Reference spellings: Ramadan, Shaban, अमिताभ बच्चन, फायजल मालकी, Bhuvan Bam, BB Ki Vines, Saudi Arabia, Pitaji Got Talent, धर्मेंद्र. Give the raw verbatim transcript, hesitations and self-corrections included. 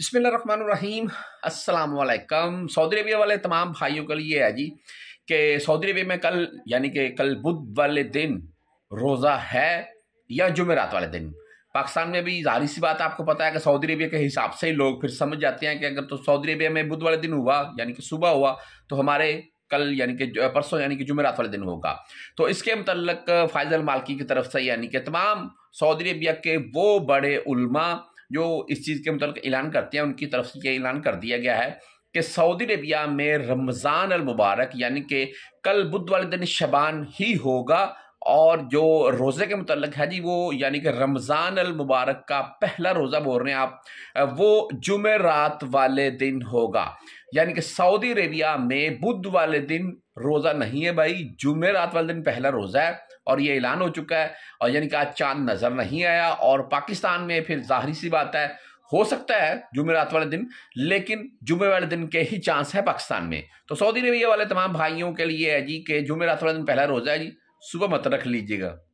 बिस्मिल्लाहिर्रहमानिर्रहीम। अस्सलाम वालेकुम। सऊदी अरबिया वाले तमाम भाइयों के लिए है जी कि सऊदी अरबिया में कल यानी कि कल बुध वाले दिन रोज़ा है या जुमेरात वाले दिन। पाकिस्तान में भी जाहिर सी बात आपको पता है कि सऊदी अरबिया के हिसाब से ही लोग फिर समझ जाते हैं कि अगर तो सऊदी अरबिया में बुध वाले दिन हुआ यानी कि सुबह हुआ तो हमारे कल यानी कि परसों यानी कि जुमेरात वाले दिन होगा। तो इसके मतलब फायजल मालकी की तरफ से यानी कि तमाम सऊदी अरबिया के वो बड़े उलमा जो इस चीज़ के मतलब ऐलान करते हैं उनकी तरफ से ये ऐलान कर दिया गया है कि सऊदी अरबिया में रमज़ान अल मुबारक यानी कि कल बुध वाले दिन शबान ही होगा और जो रोज़े के मतलब है जी वो यानी कि रमज़ान अल मुबारक का पहला रोज़ा बोल रहे हैं आप वो जुमेरात वाले दिन होगा। यानी कि सऊदी अरबिया में बुध वाले दिन रोज़ा नहीं है भाई, जुमेरात वाले दिन पहला रोज़ा है और ये ऐलान हो चुका है और यानी कि आज चांद नज़र नहीं आया। और पाकिस्तान में फिर जाहिर सी बात है हो सकता है जुमेरात वाले दिन, लेकिन जुमे वाले दिन के ही चांस है पाकिस्तान में। तो सऊदी अरबिया वाले तमाम भाइयों के लिए है जी कि जुमेरात वाले दिन पहला रोज़ा है जी, सुबह मत रख लीजिएगा।